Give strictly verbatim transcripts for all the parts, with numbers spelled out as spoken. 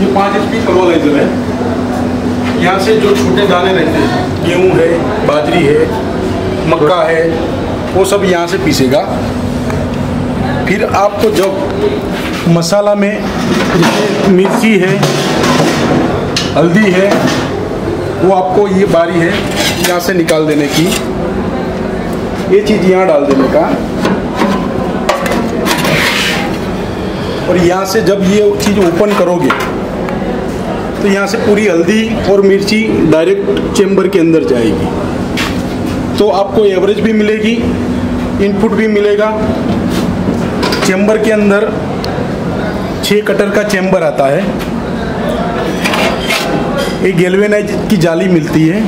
ये पाँच H P fertiliser है। यहाँ से जो छोटे दाने रहते हैं, गेहूँ है, बाजरी है, मक्का है, वो सब यहाँ से पीसेगा। फिर आपको जब मसाला में मिर्ची है, हल्दी है, वो आपको ये बारी है यहाँ से निकाल देने की, ये चीज़ यहाँ डाल देने का। और यहाँ से जब ये चीज़ ओपन करोगे तो यहाँ से पूरी हल्दी और मिर्ची डायरेक्ट चैम्बर के अंदर जाएगी, तो आपको एवरेज भी मिलेगी, इनपुट भी मिलेगा। चैम्बर के अंदर छः कटर का चैम्बर आता है, एक गैल्वेनाइज की जाली मिलती है,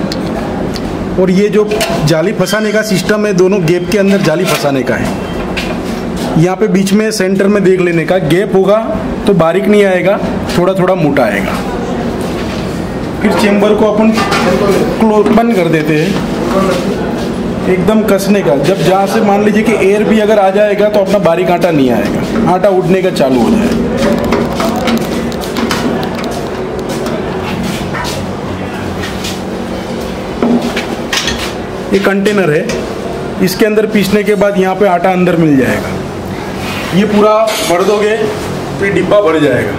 और ये जो जाली फंसाने का सिस्टम है, दोनों गैप के अंदर जाली फंसाने का है। यहाँ पे बीच में सेंटर में देख लेने का, गैप होगा तो बारीक नहीं आएगा, थोड़ा थोड़ा मोटा आएगा। फिर चैम्बर को अपन क्लोज बंद कर देते हैं, एकदम कसने का। जब जहाँ से मान लीजिए कि एयर भी अगर आ जाएगा तो अपना बारीक आटा नहीं आएगा, आटा उड़ने का चालू हो जाएगा। ये कंटेनर है, इसके अंदर पीसने के बाद यहाँ पे आटा अंदर मिल जाएगा। ये पूरा भर दोगे तो डिब्बा भर जाएगा।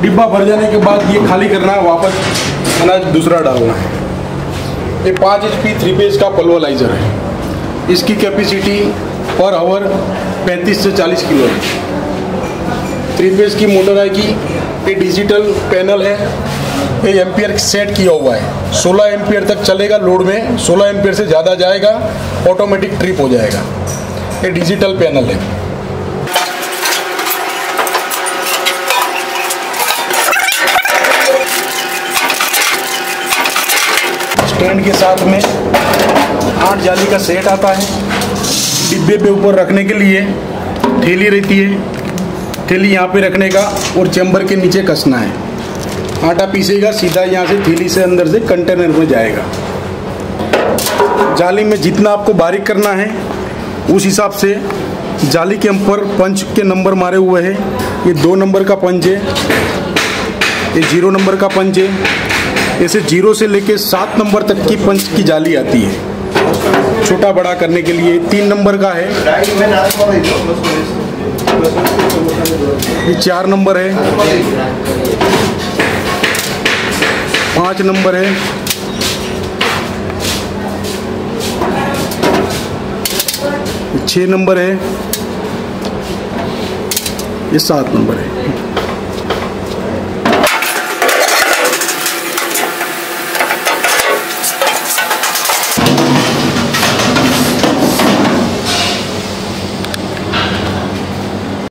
डिब्बा भर जाने के बाद ये खाली करना है, वापस अनाज दूसरा डालना है। ये पाँच एच पी थ्री पेज का पल्वराइजर है, इसकी कैपेसिटी पर आवर पैंतीस से चालीस किलो है। थ्री पेज की मोटर आएगी। ये डिजिटल पैनल है, ये एम्पियर सेट किया हुआ है, सोलह एम्पियर तक चलेगा। लोड में सोलह एम्पियर से ज़्यादा जाएगा ऑटोमेटिक ट्रिप हो जाएगा। ये डिजिटल पैनल है। स्टैंड के साथ में आठ जाली का सेट आता है। डिब्बे पे ऊपर रखने के लिए थैली रहती है, थैली यहाँ पे रखने का और चैम्बर के नीचे कसना है। आटा पीसेगा सीधा यहाँ से, थैली से अंदर से कंटेनर में जाएगा। जाली में जितना आपको बारीक करना है उस हिसाब से जाली के ऊपर पंच के नंबर मारे हुए हैं। ये दो नंबर का पंच है, ये जीरो नंबर का पंच है। ऐसे जीरो से लेके सात नंबर तक की पंच की जाली आती है, छोटा बड़ा करने के लिए। तीन नंबर का है, ये चार नंबर है, पाँच नंबर है, छः नंबर है, ये सात नंबर है।